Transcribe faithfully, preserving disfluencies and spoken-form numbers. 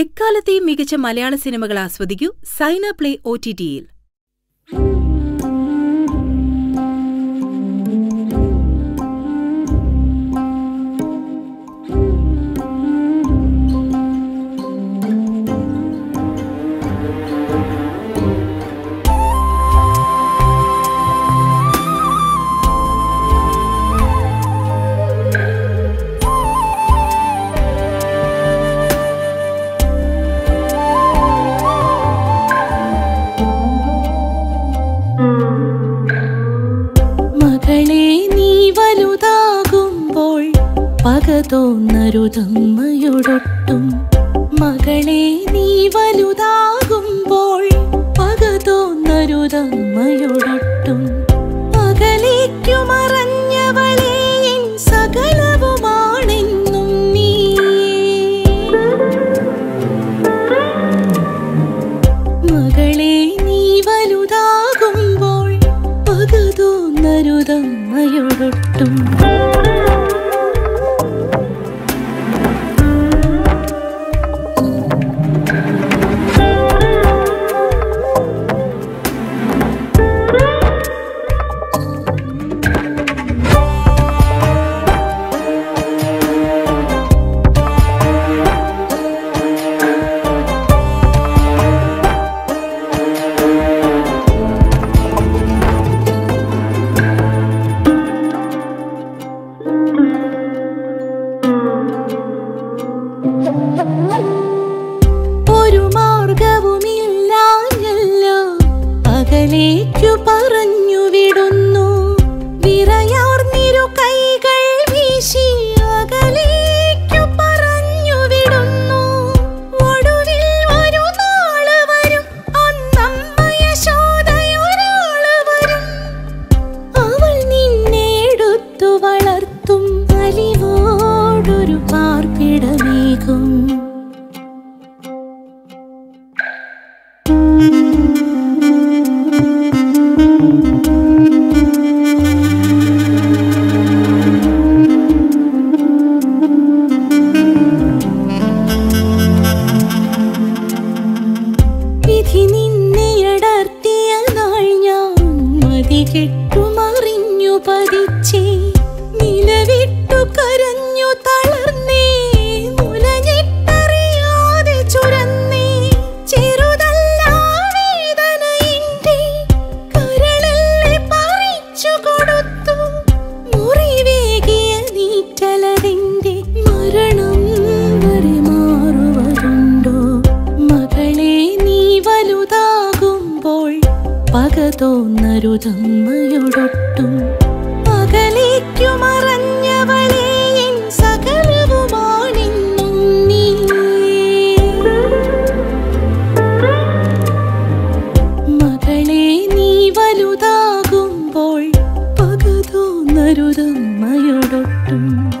എക്കാലത്തെയും മികച്ച മലയാള സിനിമകൾ ആസ്വദിക്കൂ സൈന പ്ലേ ഒടിടിയിൽ. പകതോന്നരുതമ്മയോടൊട്ടും മകളെ നീ വലുതാകുമ്പോൾ പകതോന്നരുതമ്മയോടൊട്ടും അകലേക്കുമറഞ്ഞവളെ എൻ സകലവുമാണെന്നും നീ മകളെ നീ വലുതാകുമ്പോൾ പകതോന്നരുതമ്മയോടൊട്ടും പകതോന്നരുതമ്മയോടൊട്ടും അകലേക്കുമറഞ്ഞവളെ എൻ സകലവുമാണെന്നും നീ മകളെ നീ വലുതാകുമ്പോൾ പകതോന്നരുതമ്മയോടൊട്ടും